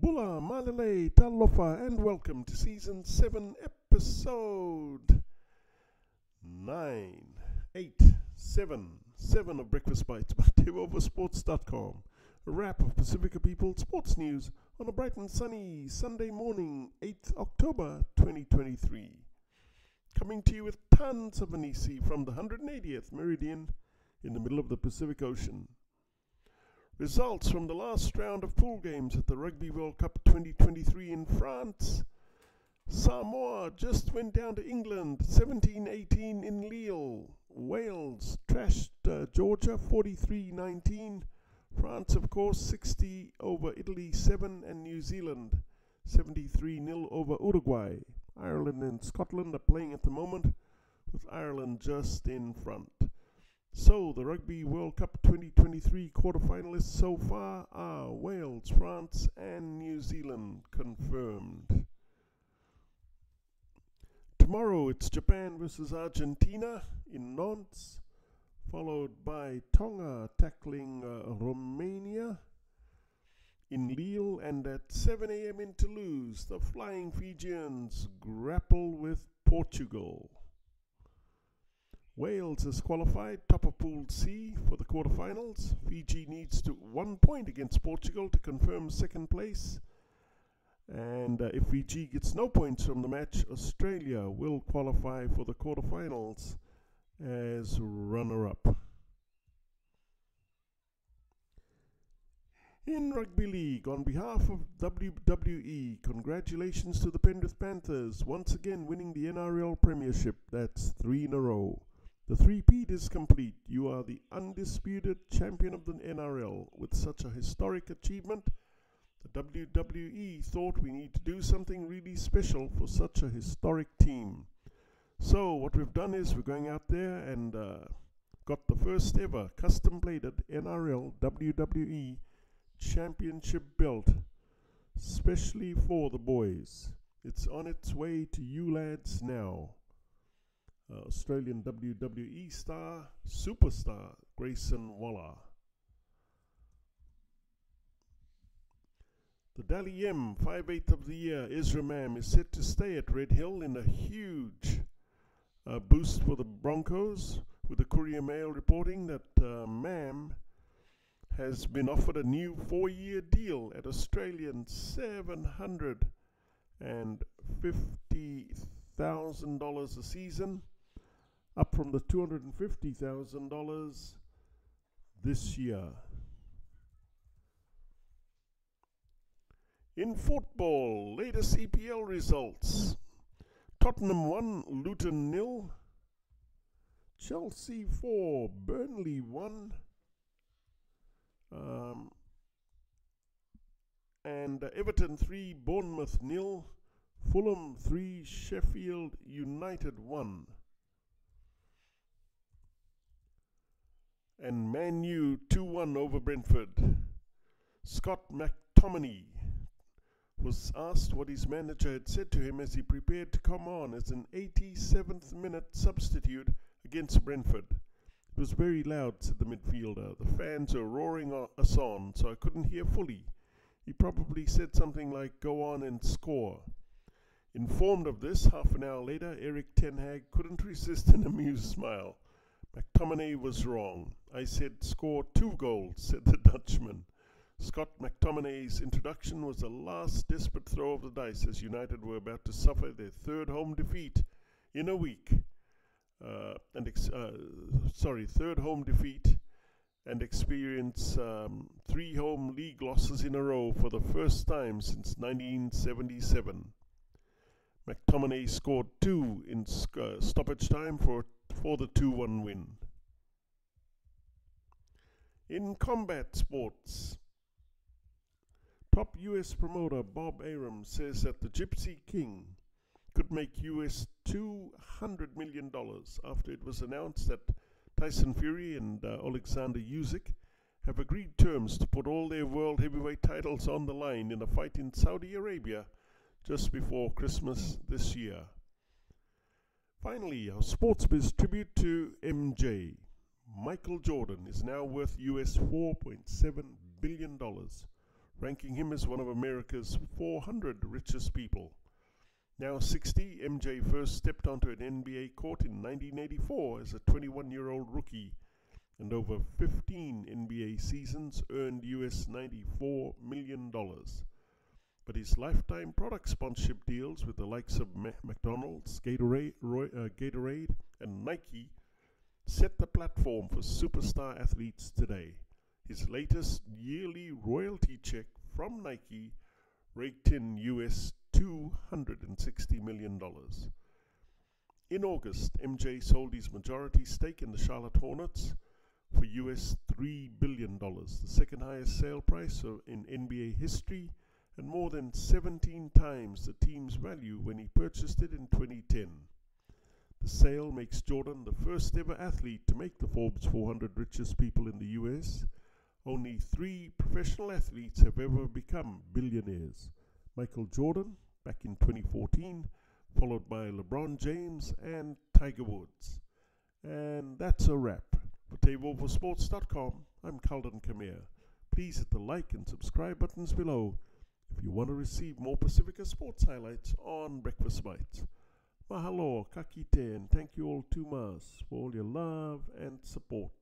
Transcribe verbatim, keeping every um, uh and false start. Bula, Malele, Talofa, and welcome to Season seven, Episode nine eight seven seven of Breakfast Bites by Tivoversports dot com. A wrap of Pacifica People sports news on a bright and sunny Sunday morning, the eighth of October twenty twenty-three. Coming to you with tons of Anisi from the one hundred eightieth Meridian in the middle of the Pacific Ocean. Results from the last round of pool games at the Rugby World Cup twenty twenty-three in France. Samoa just went down to England, seventeen eighteen in Lille. Wales trashed uh, Georgia, forty-three nineteen. France, of course, sixty over Italy, seven, and New Zealand, seventy-three nil over Uruguay. Ireland and Scotland are playing at the moment, with Ireland just in front. So, the Rugby World Cup twenty twenty-three quarterfinalists so far are Wales, France, and New Zealand, confirmed. Tomorrow it's Japan versus Argentina in Nantes, followed by Tonga tackling uh, Romania in Lille, and at seven a m in Toulouse, the Flying Fijians grapple with Portugal. Wales is qualified, top of Pool C, for the quarterfinals. Fiji needs to one point against Portugal to confirm second place. And uh, if Fiji gets no points from the match, Australia will qualify for the quarterfinals as runner-up. In Rugby League, on behalf of W W E, congratulations to the Penrith Panthers, once again winning the N R L Premiership. That's three in a row. The three-peat is complete. You are the undisputed champion of the N R L. With such a historic achievement, the W W E thought we need to do something really special for such a historic team. So what we've done is we're going out there and uh, got the first ever custom-plated N R L W W E Championship belt, specially for the boys. It's on its way to you lads now. Uh, Australian W W E star, superstar Grayson Waller. The Dally M, five eighth of the year, Ezra Mam, is set to stay at Red Hill in a huge uh, boost for the Broncos, with the Courier Mail reporting that uh, Mam has been offered a new four-year deal at Australian seven hundred fifty thousand dollars a season, up from the two hundred fifty thousand dollars this year. In football, latest E P L results. Tottenham one, Luton nil. Chelsea four, Burnley one. Um, and uh, Everton three, Bournemouth nil. Fulham three, Sheffield United one. And Man U two one over Brentford. Scott McTominay was asked what his manager had said to him as he prepared to come on as an eighty-seventh minute substitute against Brentford. It was very loud, said the midfielder. The fans are roaring us on, so I couldn't hear fully. He probably said something like, go on and score. Informed of this, half an hour later, Eric Ten Hag couldn't resist an amused smile. McTominay was wrong. I said, score two goals, said the Dutchman. Scott McTominay's introduction was the last desperate throw of the dice as United were about to suffer their third home defeat in a week. Uh, and ex uh, sorry, third home defeat and experience um, three home league losses in a row for the first time since nineteen seventy-seven. McTominay scored two in sc uh, stoppage time for, for the two one win. In combat sports, top U S promoter Bob Arum says that the Gypsy King could make U S two hundred million dollars after it was announced that Tyson Fury and uh, Alexander Usyk have agreed terms to put all their world heavyweight titles on the line in a fight in Saudi Arabia just before Christmas this year. Finally, our sports biz tribute to M J. Michael Jordan is now worth U S four point seven billion dollars. ranking him as one of America's four hundred richest people. Now sixty, M J first stepped onto an N B A court in nineteen eighty-four as a twenty-one-year-old rookie, and over fifteen N B A seasons earned U S ninety-four million dollars. But his lifetime product sponsorship deals with the likes of McDonald's, Gatorade, Roy, uh, Gatorade, and Nike set the platform for superstar athletes today. His latest yearly royalty check from Nike raked in U S two hundred sixty million dollars. In August, M J sold his majority stake in the Charlotte Hornets for U S three billion dollars, the second highest sale price in N B A history, and more than seventeen times the team's value when he purchased it in twenty ten. The sale makes Jordan the first ever athlete to make the Forbes four hundred richest people in the U S. Only three professional athletes have ever become billionaires: Michael Jordan, back in twenty fourteen, followed by LeBron James and Tiger Woods. And that's a wrap. For Tivoversports dot com, I'm Carlton Kamir. Please hit the like and subscribe buttons below if you want to receive more Pacifica sports highlights on Breakfast Bites. Mahalo, kakite, and thank you all to Mas for all your love and support.